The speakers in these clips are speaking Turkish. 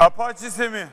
Apache Semih.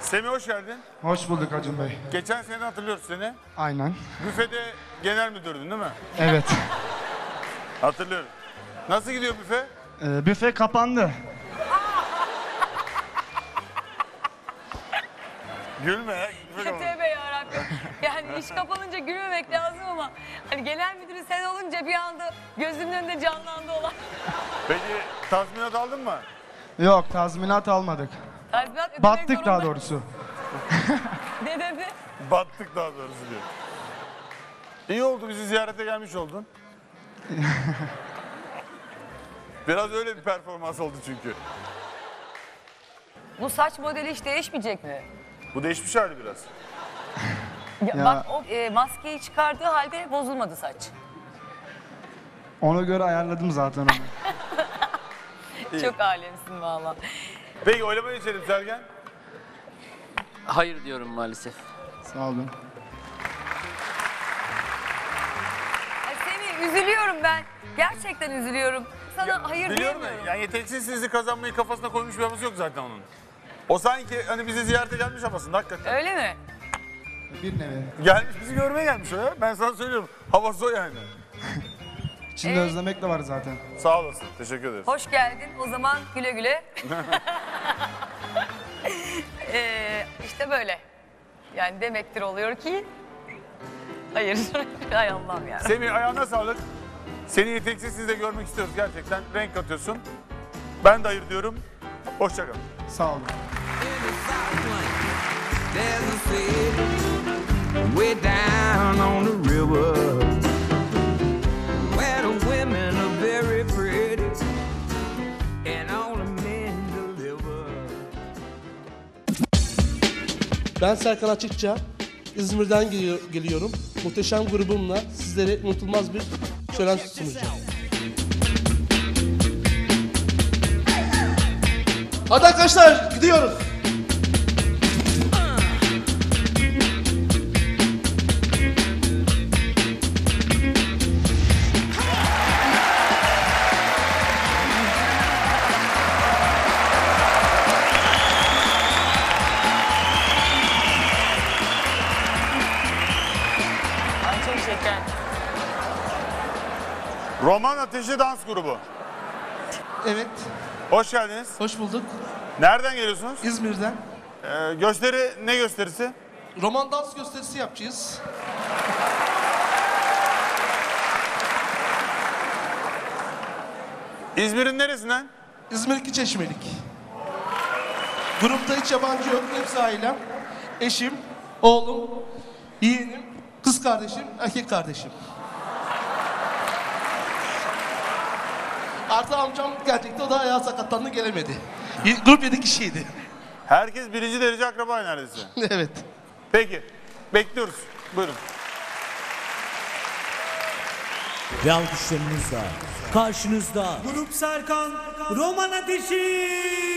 Semih hoş geldin. Hoş bulduk Acun Bey. Geçen sene hatırlıyoruz seni. Aynen. Büfede genel müdürdün değil mi? Evet. Hatırlıyorum. Nasıl gidiyor büfe? Büfe kapandı. Gülme ya. Tövbe yarabbim. Yani iş kapanınca gülmemek lazım ama hani genel müdürü sen olunca bir anda gözümün önünde canlandı olan. Peki tazminat aldın mı? Yok, tazminat almadık. Tazminat battık daha doğrusu. Ne dedi? Battık daha doğrusu diyor. İyi oldu, bizi ziyarete gelmiş oldun. Biraz öyle bir performans oldu çünkü. Bu saç modeli hiç değişmeyecek mi? Bu değişmiş hali biraz. Ya. Bak o maskeyi çıkardığı halde bozulmadı saç. Ona göre ayarladım zaten onu. Çok alemsin valla. Peki oylamaya geçelim Sergen. Hayır diyorum maalesef. Sağ olun. Seni üzülüyorum ben. Gerçekten üzülüyorum. Sana ya, hayır diyemiyorum. Yani yeteneksizliği kazanmayı kafasına koymuş bir havası yok zaten onun. O sanki hani bizi ziyarete gelmiş havasında hakikaten. Öyle mi? Bir nevi. Gelmiş, bizi görmeye gelmiş o ya. Ben sana söylüyorum. Havası o yani. İçinde özlemek de var zaten. Sağ olasın. Teşekkür ederiz. Hoş geldin. O zaman güle güle. İşte böyle. Yani demektir oluyor ki. Hayır. Hay Allah'ım ya. Semih ayağına sağlık. Seni yeteneksizsiz de görmek istiyoruz gerçekten. Renk katıyorsun. Ben de hayır diyorum. Hoşça kal. Sağ olun. There's a city way down on the river where the women are very pretty and all the men deliver. Ben Serkan Açıkça, İzmir'den geliyorum. Muhteşem grubumla sizlere unutulmaz bir şölen sunacağım. Hadi arkadaşlar gidiyoruz. Roman Ateşi Dans Grubu. Evet. Hoş geldiniz. Hoş bulduk. Nereden geliyorsunuz? İzmir'den. Gösteri ne gösterisi? Roman dans gösterisi yapacağız. İzmir'in neresinden? İzmir 2 Çeşmelik. Grupta hiç yabancı yok. Hepsi ailem. Eşim, oğlum, yeğenim, kız kardeşim, erkek kardeşim. Artı amcam gelecekti, o da ayağı sakatlandı, gelemedi. Grup 7 kişiydi. Herkes birinci derece akraba neredeyse. Evet. Peki, bekliyoruz. Buyurun. Ve alkışlarınızla karşınızda Grup Serkan, Roman Ateşi.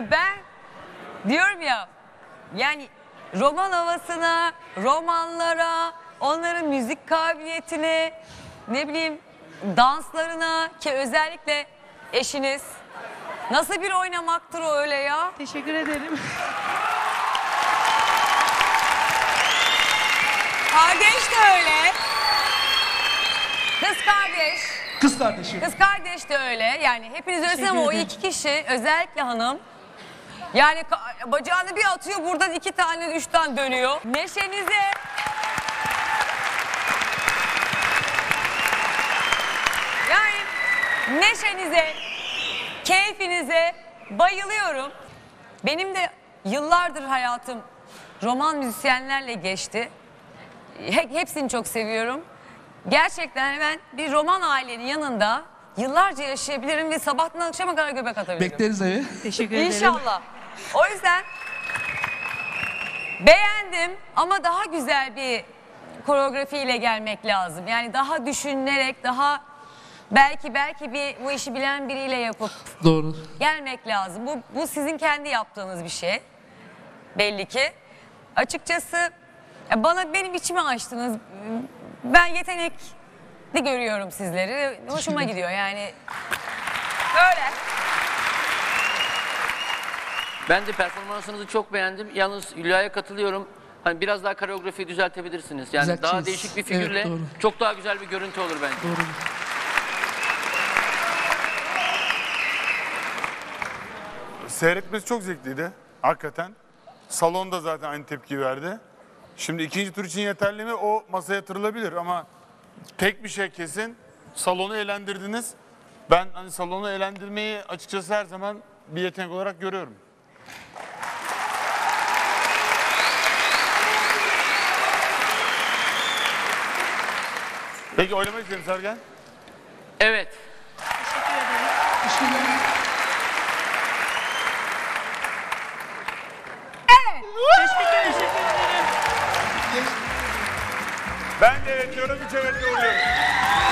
Ya ben diyorum ya, yani roman havasına, romanlara, onların müzik kabiliyetine, ne bileyim danslarına, ki özellikle eşiniz nasıl bir oynamaktır o öyle ya. Teşekkür ederim. Kardeş de öyle. Kız kardeş. Kız kardeşim. Kız kardeş de öyle. Yani hepiniz öylesiniz ama o iki kişi özellikle hanım. Yani bacağını bir atıyor, buradan iki tane üçten dönüyor. Neşenize. Yani neşenize, keyfinize bayılıyorum. Benim de yıllardır hayatım roman müzisyenlerle geçti. Hepsini çok seviyorum. Gerçekten ben bir roman ailenin yanında yıllarca yaşayabilirim ve sabahtan akşama kadar göbek atabilirim. Bekleriz evi. Teşekkür ederim. İnşallah. O yüzden beğendim ama daha güzel bir koreografiyle gelmek lazım. Yani daha düşünerek, daha belki bir bu işi bilen biriyle yapıp doğru gelmek lazım. Bu sizin kendi yaptığınız bir şey. Belli ki. Açıkçası benim içimi açtınız. Ben yetenekli görüyorum sizleri. Hoşuma gidiyor yani. Böyle. Ben de performansınızı çok beğendim. Yalnız Hülya'ya katılıyorum. Hani biraz daha koreografiyi düzeltebilirsiniz. Yani güzel, daha çiz, değişik bir figürle evet, çok daha güzel bir görüntü olur bence. Doğru. Seyretmesi çok zevkliydi. Hakikaten. Salonda zaten aynı tepki verdi. Şimdi ikinci tur için yeterli mi? O masaya yatırılabilir ama tek bir şey kesin. Salonu eğlendirdiniz. Ben hani salonu eğlendirmeyi açıkçası her zaman bir yetenek olarak görüyorum. Peki oynamak istedim Sergen. Evet. Teşekkür ederim. Teşekkür ederim. Evet. Teşekkür ederim. Ben de evet diyorum, 3 evet diyorum.